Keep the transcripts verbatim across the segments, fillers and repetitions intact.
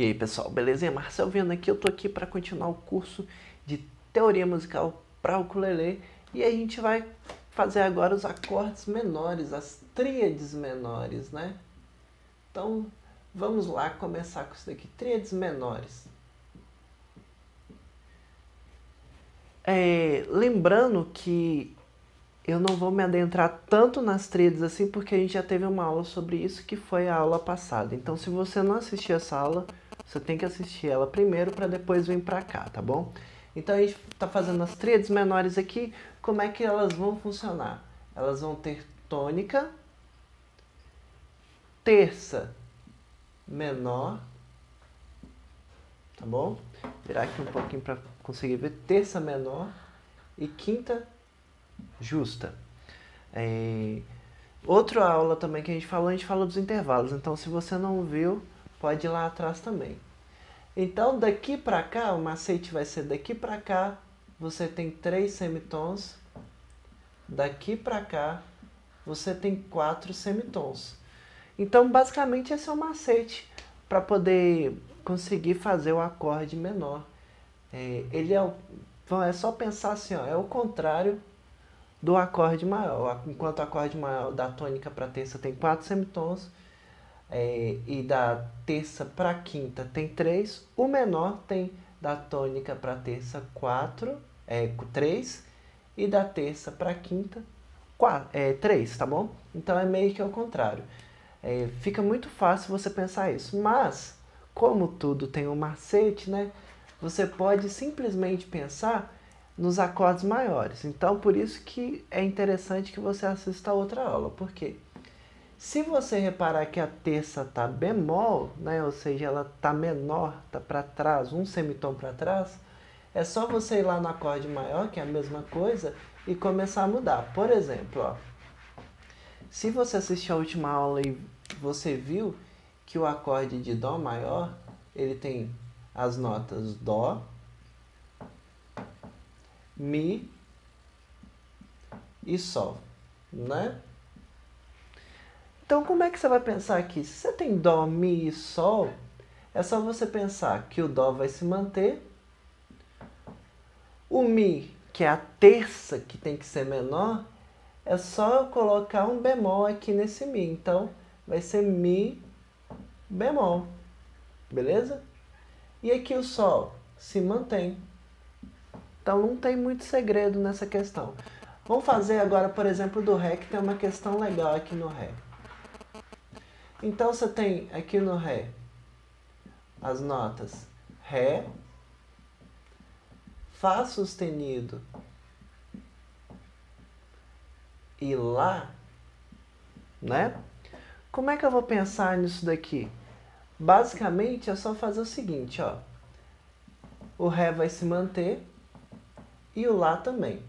E aí pessoal, beleza? É Marcel Viana aqui, eu tô aqui para continuar o curso de Teoria Musical para Ukulele e a gente vai fazer agora os acordes menores, as tríades menores, né? Então vamos lá começar com isso daqui, tríades menores. É, lembrando que eu não vou me adentrar tanto nas tríades assim, porque a gente já teve uma aula sobre isso, que foi a aula passada. Então, se você não assistiu essa aula, você tem que assistir ela primeiro para depois vir para cá, tá bom? Então, a gente tá fazendo as tríades menores aqui. Como é que elas vão funcionar? Elas vão ter tônica, terça menor, tá bom? Vou virar aqui um pouquinho para conseguir ver. Terça menor e quinta justa. É... Outra aula também que a gente falou, a gente falou dos intervalos. Então, se você não viu, pode ir lá atrás também. Então, daqui para cá, o macete vai ser daqui para cá, você tem três semitons. Daqui para cá, você tem quatro semitons. Então, basicamente, esse é o macete para poder conseguir fazer o acorde menor. É, ele é, o... é só pensar assim, ó, é o contrário do acorde maior. Enquanto o acorde maior da tônica para terça tem quatro semitons, é, e da terça para quinta tem três, o menor tem da tônica para terça quatro, é, três, e da terça para quinta quatro, é, três, tá bom? Então é meio que ao contrário. É, fica muito fácil você pensar isso, mas como tudo tem um macete, né? Você pode simplesmente pensar nos acordes maiores. Então, por isso que é interessante que você assista a outra aula, porque se você reparar que a terça tá bemol, né, ou seja, ela tá menor, tá para trás, um semitom para trás, é só você ir lá no acorde maior, que é a mesma coisa, e começar a mudar. Por exemplo, ó, se você assistiu a última aula e você viu que o acorde de dó maior, ele tem as notas dó, mi e sol, né? Então, como é que você vai pensar aqui? Se você tem dó, mi e sol, é só você pensar que o dó vai se manter, o mi, que é a terça que tem que ser menor, é só colocar um bemol aqui nesse mi, então vai ser mi bemol, beleza? E aqui o sol se mantém. Então não tem muito segredo nessa questão. Vamos fazer agora, por exemplo, do ré, que tem uma questão legal aqui no ré. Então você tem aqui no ré as notas ré, fá sustenido e lá, né? Como é que eu vou pensar nisso daqui? Basicamente é só fazer o seguinte, ó, o ré vai se manter e o lá também,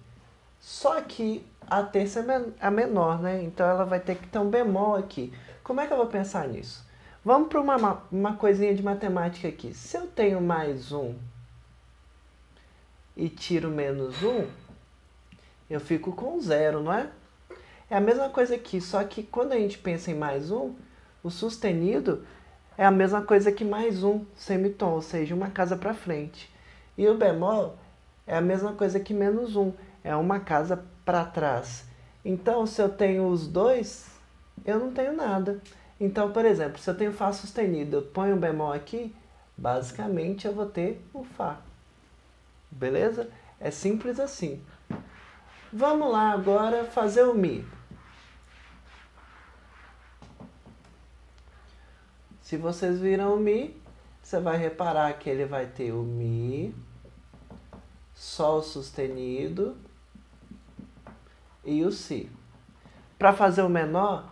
só que a terça é a menor, né? Então ela vai ter que ter um bemol aqui. Como é que eu vou pensar nisso? Vamos para uma, uma coisinha de matemática aqui. Se eu tenho mais um e tiro menos um, eu fico com zero, não é? É a mesma coisa aqui, só que quando a gente pensa em mais um, o sustenido é a mesma coisa que mais um semitom, ou seja, uma casa para frente. E o bemol é a mesma coisa que menos um, é uma casa para trás. Então, se eu tenho os dois, eu não tenho nada. Então, por exemplo, se eu tenho fá sustenido, eu ponho um bemol aqui, basicamente eu vou ter o fá. Beleza? É simples assim. Vamos lá agora fazer o mi. Se vocês viram o mi, você vai reparar que ele vai ter o mi, sol sustenido e o si. Para fazer o menor,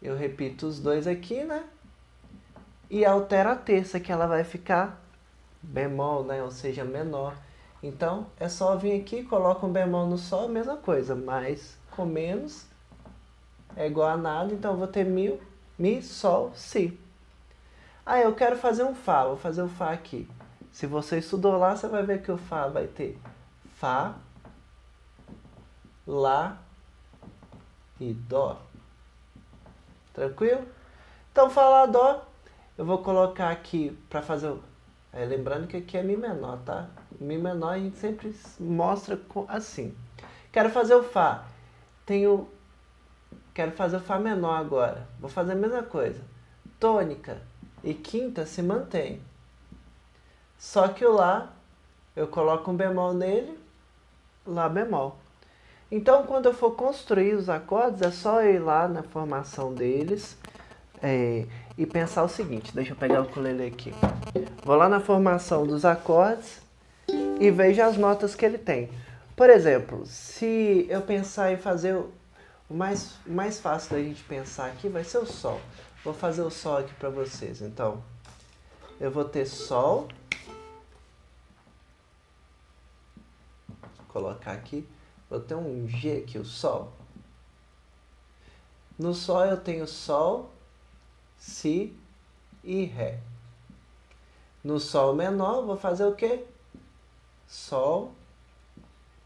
eu repito os dois aqui, né? E altero a terça, que ela vai ficar bemol, né? Ou seja, menor. Então, é só vir aqui, coloca um bemol no sol, mesma coisa, mas com menos é igual a nada, então eu vou ter mi, mi, sol, si. Ah, eu quero fazer um Fá, vou fazer o Fá aqui. Se você estudou lá, você vai ver que o Fá vai ter Fá, Lá e Dó. Tranquilo? Então, Fá, Lá, Dó Eu vou colocar aqui para fazer... É, lembrando que aqui é Mi menor, tá? Mi menor a gente sempre mostra assim. Quero fazer o Fá. Tenho... Quero fazer o Fá menor agora. Vou fazer a mesma coisa. Tônica e quinta se mantém. Só que o Lá, eu coloco um bemol nele, Lá bemol. Então, quando eu for construir os acordes, é só eu ir lá na formação deles... É, e pensar o seguinte, deixa eu pegar o ukulele aqui. Vou lá na formação dos acordes e vejo as notas que ele tem. Por exemplo, se eu pensar em fazer o mais, mais fácil da gente pensar aqui, vai ser o Sol. Vou fazer o Sol aqui para vocês. Então, eu vou ter Sol. Vou colocar aqui. Vou ter um G aqui, o Sol. No Sol eu tenho Sol, Si e Ré. No Sol menor, vou fazer o quê? Sol,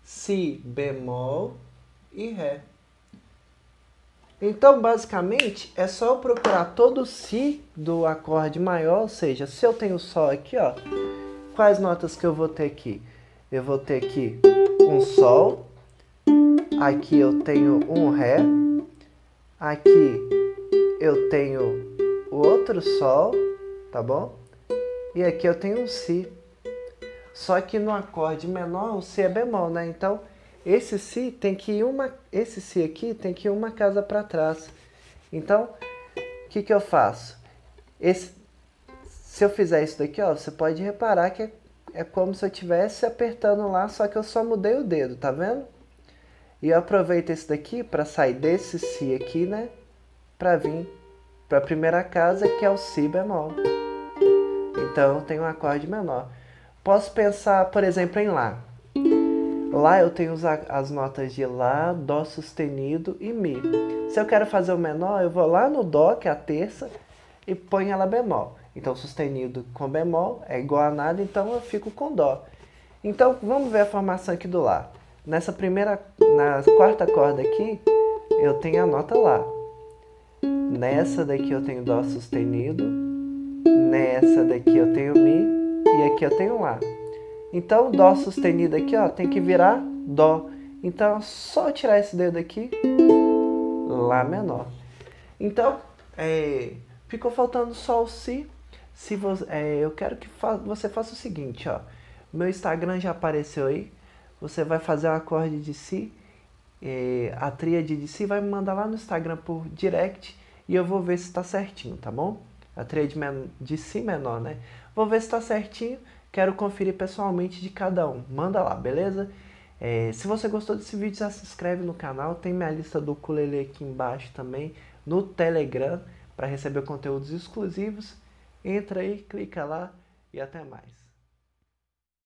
Si bemol e Ré. Então, basicamente, é só eu procurar todo o Si do acorde maior, ou seja, se eu tenho Sol aqui, ó, quais notas que eu vou ter aqui? Eu vou ter aqui um Sol, aqui eu tenho um Ré, aqui eu tenho o outro Sol, tá bom? E aqui eu tenho um Si. Só que no acorde menor o Si é bemol, né? Então esse Si tem que ir uma, esse Si aqui tem que ir uma casa para trás. Então o que que eu faço? Esse, se eu fizer isso daqui, ó, você pode reparar que é, é como se eu estivesse apertando lá, só que eu só mudei o dedo, tá vendo? E eu aproveito esse daqui para sair desse Si aqui, né? Para vir para a primeira casa, que é o Si bemol. Então eu tenho um acorde menor. Posso pensar, por exemplo, em Lá. Lá eu tenho as notas de Lá, Dó sustenido e Mi. Se eu quero fazer o menor, eu vou lá no Dó, que é a terça, e ponho ela bemol. Então sustenido com bemol é igual a nada, então eu fico com Dó. Então vamos ver a formação aqui do Lá. Nessa primeira, na quarta corda aqui, eu tenho a nota Lá. Nessa daqui eu tenho Dó sustenido, nessa daqui eu tenho Mi e aqui eu tenho Lá. Então Dó sustenido aqui, ó, tem que virar Dó. Então é só tirar esse dedo aqui, Lá menor. Então é, ficou faltando só o Si. Se você, é, eu quero que fa você faça o seguinte, ó. Meu Instagram já apareceu aí. Você vai fazer o acorde de Si, é, a tríade de Si, vai me mandar lá no Instagram por direct. E eu vou ver se está certinho, tá bom? A tríade de Si menor, né? Vou ver se está certinho. Quero conferir pessoalmente de cada um. Manda lá, beleza? É, se você gostou desse vídeo, já se inscreve no canal. Tem minha lista do ukulele aqui embaixo também. No Telegram, para receber conteúdos exclusivos. Entra aí, clica lá e até mais.